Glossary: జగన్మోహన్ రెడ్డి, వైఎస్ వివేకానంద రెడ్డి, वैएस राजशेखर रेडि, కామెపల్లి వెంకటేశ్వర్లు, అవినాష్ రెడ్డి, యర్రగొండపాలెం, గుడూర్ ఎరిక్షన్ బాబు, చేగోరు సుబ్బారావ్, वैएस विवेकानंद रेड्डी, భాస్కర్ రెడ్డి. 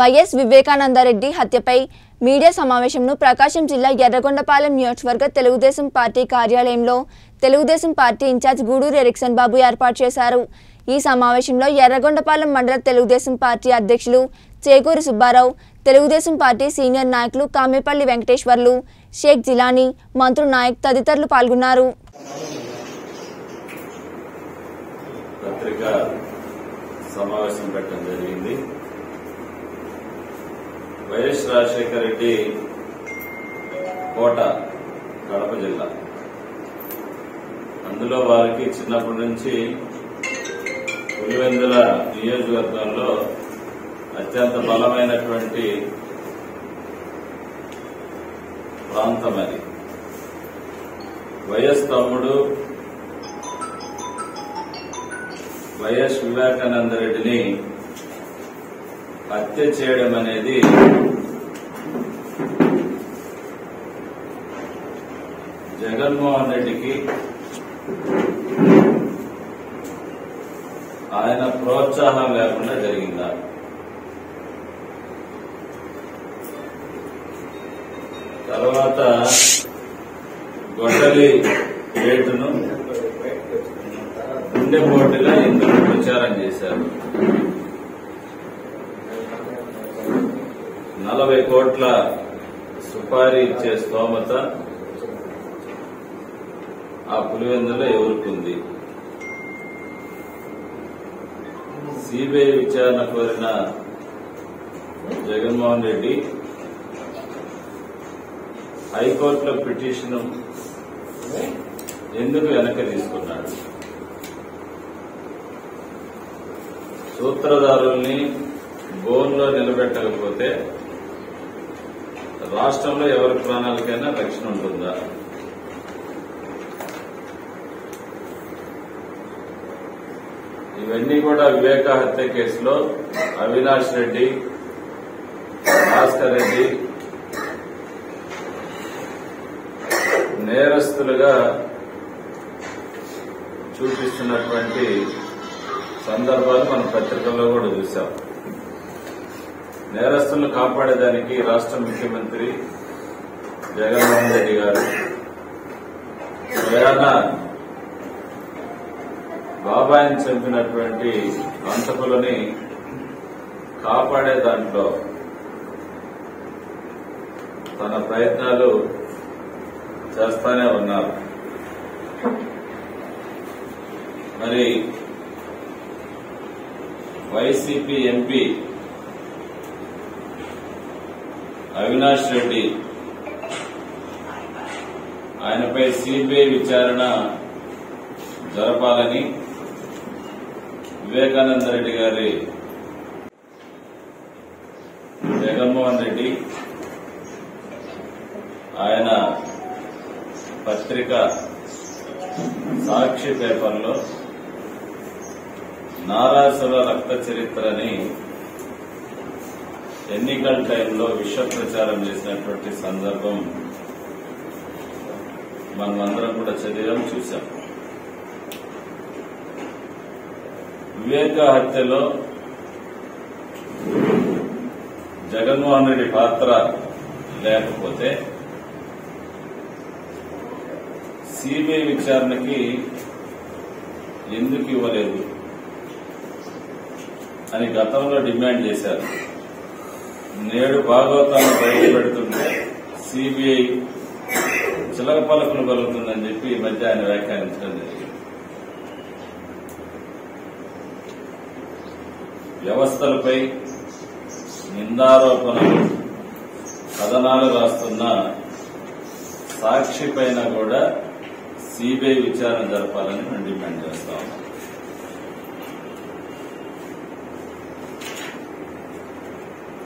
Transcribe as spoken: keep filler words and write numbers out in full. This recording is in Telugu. वैएस विवेकानंद रेड्डी हत्यपై మీడియా సమావేశంను ప్రకాశం జిల్లా ఎర్రగొండపాలెం నియోజకవర్గ తెలుగుదేశం పార్టీ కార్యాలయంలో తెలుగుదేశం పార్టీ ఇన్ఛార్జ్ గుడూర్ ఎరిక్షన్ బాబు ఏర్పాటు చేశారు। ఈ సమావేశంలో ఎర్రగొండపాలెం మండల తెలుగుదేశం పార్టీ అధ్యక్షులు చేగోరु సుబ్బారావ్, తెలుగుదేశం పార్టీ సీనియర్ నాయకులు కామెపల్లి వెంకటేశ్వర్లు, షేక్ జిలానీ, మంత్రి నాయక్ తదితరులు పాల్గొన్నారు। పత్రికా సమావేశం పెట్టడం జరిగింది। वैएस राजशेखर रेडि कोट कड़प जिला अंदर वाली चुपड़ी पुलिवेंदुल नियोजकवर्गंलो अत्यंत बलमैनटुवंटि प्रांतम अदि। वैएस तम्मुडु वैएस विवेकानंद रेड्डिनि हत्य चेयడం అనేది జగన్మోహన్ రెడ్డికి ఆయన ప్రోత్సాహం లేకుండా జరిగిందా? తర్వాత గోడలి గేటును గేటెపోర్టుగా ఎందుకు ప్రచారం చేశారు? నలభై కోట్ల సుపారీ ఇచ్చే స్తోమత ఆ పులివెందులో ఎవరుకుంది? సీబీఐ విచారణ కోరిన జగన్మోహన్ రెడ్డి హైకోర్టులో పిటిషన్ ఎందుకు వెనక్కి తీసుకున్నాడు? సూత్రధారుల్ని బోన్లో నిలబెట్టకపోతే రాష్ట్రంలో ఎవరి ప్రాణాలకైనా రక్షణ ఉంటుందా? ఇవన్నీ కూడా వివేక హత్య కేసులో అవినాష్ రెడ్డి, భాస్కర్ రెడ్డి నేరస్తులుగా చూపిస్తున్నటువంటి సందర్భాలు మన పత్రికల్లో కూడా చూశాం। నేరస్తులను కాపాడడానికి రాష్ట్ర ముఖ్యమంత్రి జగన్మోహన్ రెడ్డి గారు ప్రయాణ బాబాయిని చంపినటువంటి హంతకులని కాపాడే దాంట్లో తన ప్రయత్నాలు చేస్తానే ఉన్నారు। మరి వైసీపీ ఎంపీ అవినాష్ రెడ్డి ఆయనపై సీబీఐ విచారణ జరపాలని వివేకానంద రెడ్డి గారి జగన్మోహన్ రెడ్డి ఆయన పత్రిక సాక్షి పేపర్లో నారాసుల రక్త చరిత్రని ఎన్నికల టైంలో విష ప్రచారం చేసినటువంటి సందర్భం మనమందరం కూడా చదివాం, చూశాం। వివేక హత్యలో జగన్మోహన్ రెడ్డి పాత్ర లేకపోతే సీబీఐ విచారణకి ఎందుకు ఇవ్వలేదు అని గతంలో డిమాండ్ చేశారు। నేడు భాగవతాన్ని బయటపెడుతుంటే సీబీఐ చిలక పలకలు కలుగుతుందని చెప్పి ఈ మధ్య ఆయన వ్యాఖ్యానించడం జరిగింది। వ్యవస్థలపై నిందారోపణలు కథనాలు రాస్తున్న సాక్షి పైన కూడా సీబీఐ విచారణ జరపాలని మేము డిమాండ్ చేస్తాము।